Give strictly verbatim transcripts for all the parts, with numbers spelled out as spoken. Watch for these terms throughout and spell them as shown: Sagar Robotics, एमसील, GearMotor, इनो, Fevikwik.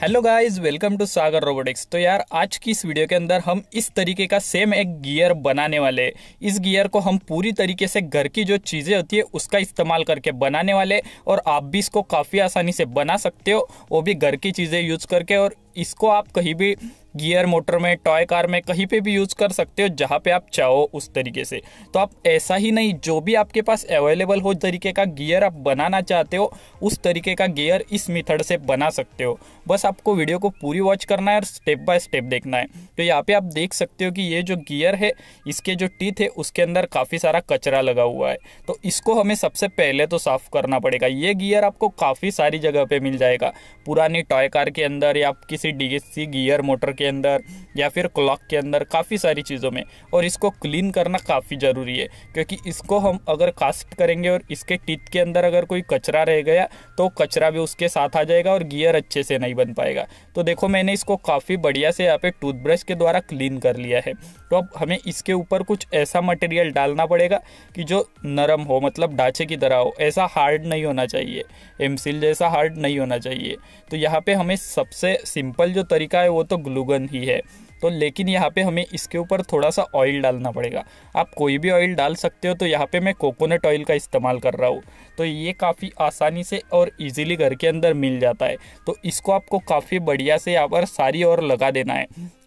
Hello guys, welcome to Sagar robotics. तो यार आज की इस वीडियो के अंदर हम इस तरीके का सेम एक गियर बनाने वाले। इस गियर को हम पूरी तरीके से घर की जो चीज़ें होती है उसका इस्तेमाल करके बनाने वाले, और आप भी इसको काफ़ी आसानी से बना सकते हो, वो भी घर की चीज़ें यूज करके। और इसको आप कहीं भी गियर मोटर में, टॉय कार में, कहीं पे भी यूज़ कर सकते हो जहाँ पे आप चाहो उस तरीके से। तो आप ऐसा ही नहीं, जो भी आपके पास अवेलेबल हो तरीके का गियर आप बनाना चाहते हो उस तरीके का गियर इस मेथड से बना सकते हो। बस आपको वीडियो को पूरी वॉच करना है और स्टेप बाय स्टेप देखना है। तो यहाँ पे आप देख सकते हो कि ये जो गियर है इसके जो टीथ है उसके अंदर काफ़ी सारा कचरा लगा हुआ है, तो इसको हमें सबसे पहले तो साफ़ करना पड़ेगा। ये गियर आपको काफ़ी सारी जगह पर मिल जाएगा, पुरानी टॉय कार के अंदर या आप किसी डीएससी गियर मोटर के अंदर या फिर क्लॉक के अंदर, काफ़ी सारी चीज़ों में। और इसको क्लीन करना काफ़ी ज़रूरी है, क्योंकि इसको हम अगर कास्ट करेंगे और इसके टीथ के अंदर अगर कोई कचरा रह गया तो कचरा भी उसके साथ आ जाएगा और गियर अच्छे से नहीं बन पाएगा। तो देखो, मैंने इसको काफ़ी बढ़िया से यहाँ पे टूथब्रश के द्वारा क्लीन कर लिया है। तो अब हमें इसके ऊपर कुछ ऐसा मटेरियल डालना पड़ेगा कि जो नरम हो, मतलब ढांचे की तरह हो, ऐसा हार्ड नहीं होना चाहिए, एमसील जैसा हार्ड नहीं होना चाहिए। तो यहाँ पर हमें सबसे सिंपल जो तरीका है वो तो ग्लू गन ही है। तो लेकिन यहाँ पे हमें इसके ऊपर थोड़ा सा ऑयल डालना पड़ेगा, आप कोई भी ऑयल डाल सकते हो। तो यहाँ पे मैं कोकोनट ऑयल का इस्तेमाल कर रहा हूँ। तो ये काफ़ी आसानी से और इजीली घर के अंदर मिल जाता है। तो इसको आपको काफ़ी बढ़िया से यहाँ पर सारी ओर लगा देना है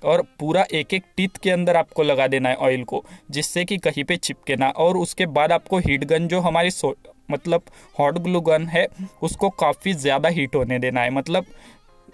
और पूरा एक एक टीथ के अंदर आपको लगा देना है ऑयल को, जिससे कि कहीं पे चिपके ना। और उसके बाद आपको हीट गन, जो हमारी मतलब हॉट ग्लू गन है, उसको काफ़ी ज़्यादा हीट होने देना है। मतलब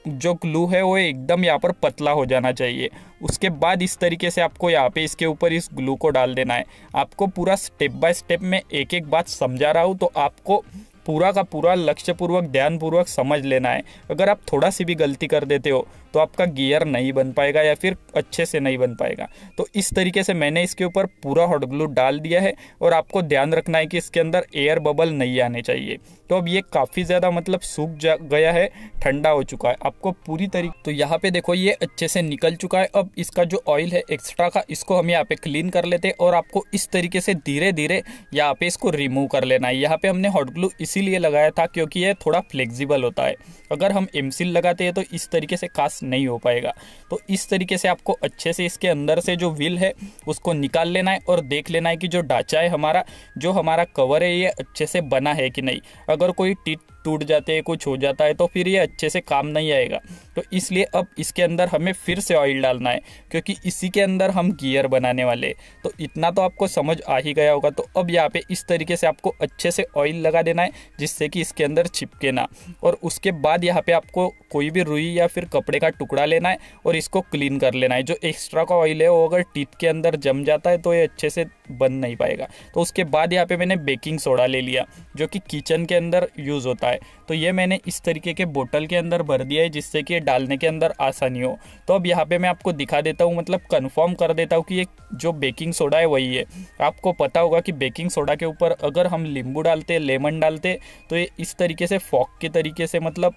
जो ग्लू है वो एकदम यहाँ पर पतला हो जाना चाहिए। उसके बाद इस तरीके से आपको यहाँ पे इसके ऊपर इस ग्लू को डाल देना है। आपको पूरा स्टेप बाय स्टेप में एक एक बात समझा रहा हूँ, तो आपको पूरा का पूरा लक्ष्यपूर्वक, ध्यानपूर्वक समझ लेना है। अगर आप थोड़ा सी भी गलती कर देते हो तो आपका गियर नहीं बन पाएगा या फिर अच्छे से नहीं बन पाएगा। तो इस तरीके से मैंने इसके ऊपर पूरा हॉट ग्लू डाल दिया है। और आपको ध्यान रखना है कि इसके अंदर एयर बबल नहीं आने चाहिए। तो अब ये काफ़ी ज़्यादा मतलब सूख जा गया है, ठंडा हो चुका है आपको पूरी तरीके। तो यहाँ पे देखो ये अच्छे से निकल चुका है। अब इसका जो ऑयल है एक्स्ट्रा का, इसको हम यहाँ पे क्लीन कर लेते हैं। और आपको इस तरीके से धीरे धीरे यहाँ पे इसको रिमूव कर लेना है। यहाँ पे हमने हॉट ग्लू इसीलिए लगाया था क्योंकि ये थोड़ा फ्लेक्सिबल होता है। अगर हम एमसील लगाते हैं तो इस तरीके से कास्ट नहीं हो पाएगा। तो इस तरीके से आपको अच्छे से इसके अंदर से जो व्हील है उसको निकाल लेना है और देख लेना है कि जो ढांचा है हमारा, जो हमारा कवर है, ये अच्छे से बना है कि नहीं। अगर कोई टीथ टूट जाते हैं, कुछ हो जाता है, तो फिर ये अच्छे से काम नहीं आएगा। तो इसलिए अब इसके अंदर हमें फिर से ऑयल डालना है, क्योंकि इसी के अंदर हम गियर बनाने वाले। तो इतना तो आपको समझ आ ही गया होगा। तो अब यहाँ पे इस तरीके से आपको अच्छे से ऑयल लगा देना है, जिससे कि इसके अंदर चिपके ना। और उसके बाद यहाँ पे आपको कोई भी रुई या फिर कपड़े का टुकड़ा लेना है और इसको क्लीन कर लेना है। जो एक्स्ट्रा का ऑयल है वो अगर टीथ के अंदर जम जाता है तो ये अच्छे से बन नहीं पाएगा। तो उसके बाद यहाँ पे मैंने बेकिंग सोडा ले लिया, जो कि किचन के अंदर यूज़ होता है। तो ये मैंने इस तरीके के बोतल के अंदर भर दिया है, जिससे कि ये डालने के अंदर आसानी हो। तो अब यहाँ पे मैं आपको दिखा देता हूँ, मतलब कंफर्म कर देता हूँ कि ये जो बेकिंग सोडा है वही है। आपको पता होगा कि बेकिंग सोडा के ऊपर अगर हम नींबू डालते, लेमन डालते, तो ये इस तरीके से फॉग के तरीके से, मतलब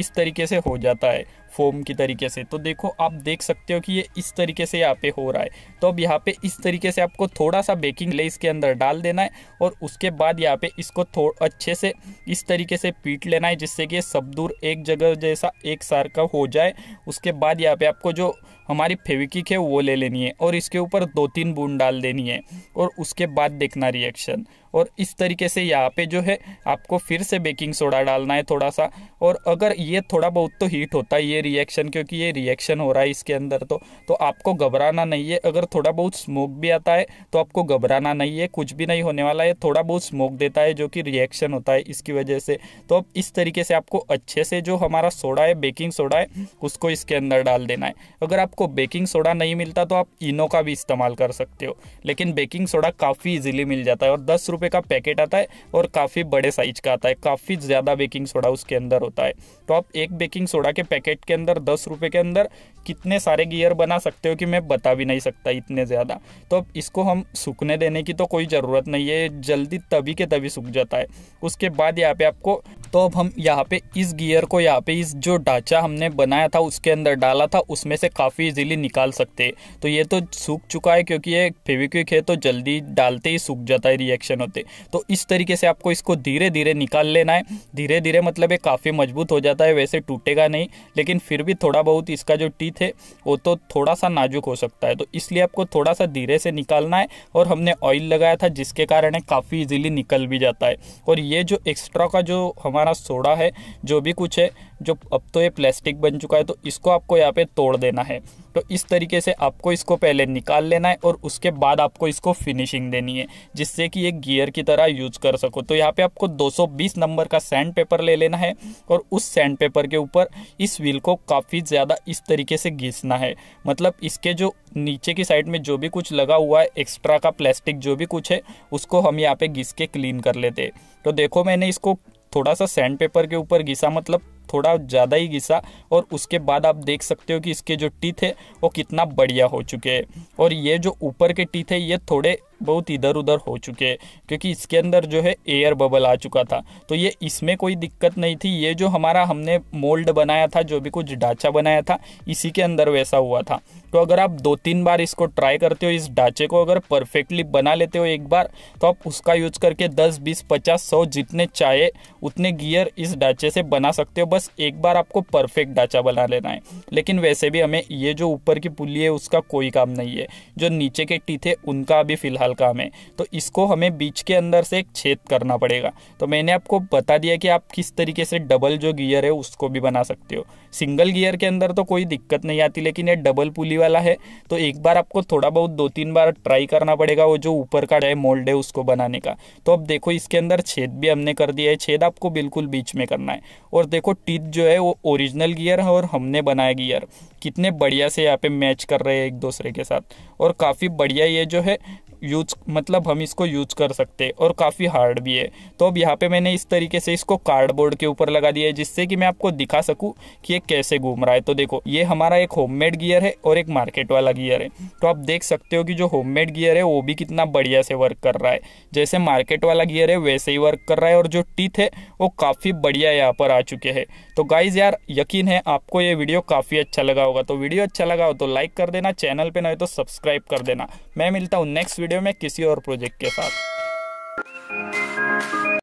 इस तरीके से हो जाता है, फोम की तरीके से। तो देखो आप देख सकते हो कि ये इस तरीके से यहाँ पे हो रहा है। तो अब यहाँ पे इस तरीके से आपको थोड़ा सा बेकिंग ले इसके अंदर डाल देना है। और उसके बाद यहाँ पे इसको थोड़ा अच्छे से इस तरीके से पीट लेना है, जिससे कि सब दूर एक जगह जैसा एक सार का हो जाए। उसके बाद यहाँ पे आपको जो हमारी फेविक्विक है वो ले लेनी है और इसके ऊपर दो तीन बूंद डाल देनी है। और उसके बाद देखना रिएक्शन। और इस तरीके से यहाँ पे जो है आपको फिर से बेकिंग सोडा डालना है थोड़ा सा। और अगर ये थोड़ा बहुत तो हीट होता है ये रिएक्शन, क्योंकि ये रिएक्शन हो रहा है इसके अंदर। तो तो आपको घबराना नहीं है। अगर थोड़ा बहुत स्मोक भी आता है तो आपको घबराना नहीं है, कुछ भी नहीं होने वाला है। थोड़ा बहुत स्मोक देता है जो कि रिएक्शन होता है इसकी वजह से। तो अब इस तरीके से आपको अच्छे से जो हमारा सोडा है, बेकिंग सोडा है, उसको इसके अंदर डाल देना है। अगर आपको बेकिंग सोडा नहीं मिलता तो आप इनो का भी इस्तेमाल कर सकते हो, लेकिन बेकिंग सोडा काफ़ी ईजिली मिल जाता है। और दस रुपये का पैकेट आता है और काफ़ी बड़े साइज का आता है, काफ़ी ज़्यादा बेकिंग सोडा उसके अंदर होता है। तो आप एक बेकिंग सोडा के पैकेट के अंदर दस रुपये के अंदर कितने सारे गियर बना सकते हो कि मैं बता भी नहीं सकता, इतने ज़्यादा। तो अब इसको हम सूखने देने की तो कोई ज़रूरत नहीं है, जल्दी तभी के तभी सूख जाता है। उसके बाद यहाँ पे आपको, तो अब हम यहाँ पे इस गियर को यहाँ पे इस जो ढांचा हमने बनाया था उसके अंदर डाला था, उसमें से काफ़ी काफ़ी इजीली निकाल सकते। तो ये तो सूख चुका है क्योंकि ये फेविक्विक है तो जल्दी डालते ही सूख जाता है रिएक्शन होते। तो इस तरीके से आपको इसको धीरे धीरे निकाल लेना है। धीरे धीरे मतलब ये काफ़ी मजबूत हो जाता है, वैसे टूटेगा नहीं लेकिन फिर भी थोड़ा बहुत इसका जो टीथ है वो तो थोड़ा सा नाजुक हो सकता है, तो इसलिए आपको थोड़ा सा धीरे से निकालना है। और हमने ऑयल लगाया था जिसके कारण है काफ़ी इजीली निकल भी जाता है। और ये जो एक्स्ट्रा का जो हमारा सोडा है जो भी कुछ है जो अब तो ये प्लास्टिक बन चुका है तो इसको आपको यहाँ पे तोड़ देना है। तो इस तरीके से आपको इसको पहले निकाल लेना है और उसके बाद आपको इसको फिनिशिंग देनी है जिससे कि एक गियर की तरह यूज कर सको। तो यहाँ पे आपको दो सौ बीस नंबर का सैंड पेपर ले लेना है और उस सैंड पेपर के ऊपर इस व्हील को काफ़ी ज़्यादा इस तरीके से घिसना है। मतलब इसके जो नीचे की साइड में जो भी कुछ लगा हुआ है एक्स्ट्रा का प्लास्टिक जो भी कुछ है उसको हम यहाँ पे घिस के क्लीन कर लेते हैं। तो देखो मैंने इसको थोड़ा सा सैंड पेपर के ऊपर घिसा, मतलब थोड़ा ज़्यादा ही घिसा, और उसके बाद आप देख सकते हो कि इसके जो टीथ है वो कितना बढ़िया हो चुके हैं। और ये जो ऊपर के टीथ है ये थोड़े बहुत इधर उधर हो चुके हैं क्योंकि इसके अंदर जो है एयर बबल आ चुका था। तो ये इसमें कोई दिक्कत नहीं थी। ये जो हमारा हमने मोल्ड बनाया था जो भी कुछ ढांचा बनाया था इसी के अंदर वैसा हुआ था। तो अगर आप दो तीन बार इसको ट्राई करते हो, इस ढांचे को अगर परफेक्टली बना लेते हो एक बार, तो आप उसका यूज करके दस बीस पचास सौ जितने चाहे उतने गियर इस ढांचे से बना सकते हो। बस एक बार आपको परफेक्ट ढांचा बना लेना है। लेकिन वैसे भी हमें ये जो ऊपर की पुली है उसका कोई काम नहीं है, जो नीचे के टीथ है उनका अभी फिलहाल काम है। तो इसको हमें बीच के अंदर से एक छेद करना पड़ेगा। तो मैंने आपको बता दिया कि आप किस तरीके से डबल जो गियर है उसको भी बना सकते हो। सिंगल गियर के अंदर तो कोई दिक्कत नहीं आती लेकिन ये डबल पुली वाला है तो एक बार आपको थोड़ा बहुत दो तीन बार ट्राई करना पड़ेगा वो जो ऊपर का है मोल्ड है उसको बनाने का। तो अब देखो इसके अंदर छेद भी हमने कर दिया है। छेद आपको बिल्कुल बीच में करना है। और देखो टीथ जो है वो ओरिजिनल गियर है और हमने बनाया गियर, कितने बढ़िया से यहाँ पे मैच कर रहे हैं एक दूसरे के साथ। और काफ़ी बढ़िया ये जो है यूज मतलब हम इसको यूज कर सकते हैं और काफ़ी हार्ड भी है। तो अब यहाँ पे मैंने इस तरीके से इसको कार्डबोर्ड के ऊपर लगा दिया है जिससे कि मैं आपको दिखा सकूँ कि ये कैसे घूम रहा है। तो देखो ये हमारा एक होममेड गियर है और एक मार्केट वाला गियर है। तो आप देख सकते हो कि जो होममेड गियर है वो भी कितना बढ़िया से वर्क कर रहा है, जैसे मार्केट वाला गियर है वैसे ही वर्क कर रहा है। और जो टीथ है वो काफ़ी बढ़िया यहाँ पर आ चुके हैं। तो गाइज यार यकीन है आपको ये वीडियो काफ़ी अच्छा लगा होगा। तो वीडियो अच्छा लगा हो तो लाइक कर देना, चैनल पर ना हो तो सब्सक्राइब कर देना। मैं मिलता हूँ नेक्स्ट वीडियो में किसी और प्रोजेक्ट के साथ।